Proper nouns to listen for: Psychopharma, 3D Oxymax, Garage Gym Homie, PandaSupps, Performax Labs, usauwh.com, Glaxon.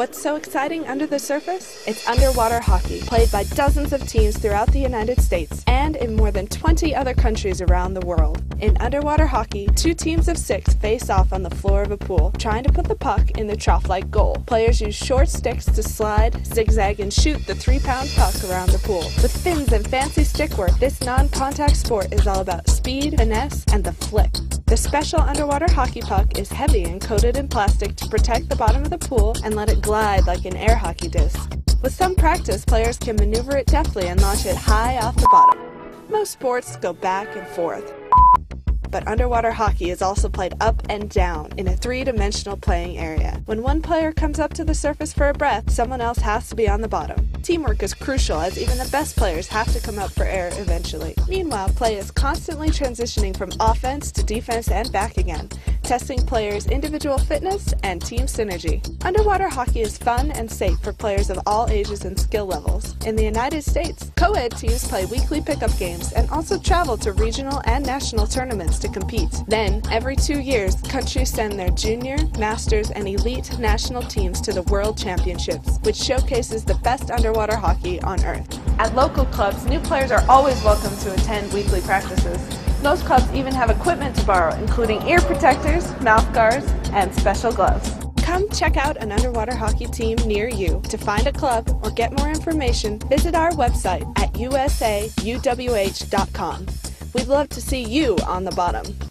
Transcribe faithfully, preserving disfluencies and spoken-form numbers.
What's so exciting under the surface? It's underwater hockey, played by dozens of teams throughout the United States and in more than twenty other countries around the world. In underwater hockey, two teams of six face off on the floor of a pool, trying to put the puck in the trough-like goal. Players use short sticks to slide, zigzag, and shoot the three-pound puck around the pool. With fins and fancy stick work, this non-contact sport is all about speed, finesse, and the flick. The special underwater hockey puck is heavy and coated in plastic to protect the bottom of the pool and let it glide like an air hockey disc. With some practice, players can maneuver it deftly and launch it high off the bottom. Most sports go back and forth, but underwater hockey is also played up and down in a three-dimensional playing area. When one player comes up to the surface for a breath, someone else has to be on the bottom. Teamwork is crucial, as even the best players have to come up for air eventually. Meanwhile, play is constantly transitioning from offense to defense and back again, testing players' individual fitness and team synergy. Underwater hockey is fun and safe for players of all ages and skill levels. In the United States, co-ed teams play weekly pickup games and also travel to regional and national tournaments to compete. Then, every two years, countries send their junior, masters, and elite national teams to the World Championships, which showcases the best underwater hockey on Earth. At local clubs, new players are always welcome to attend weekly practices. Most clubs even have equipment to borrow, including ear protectors, mouth guards, and special gloves. Come check out an underwater hockey team near you. To find a club or get more information, visit our website at u s a u w h dot com. We'd love to see you on the bottom.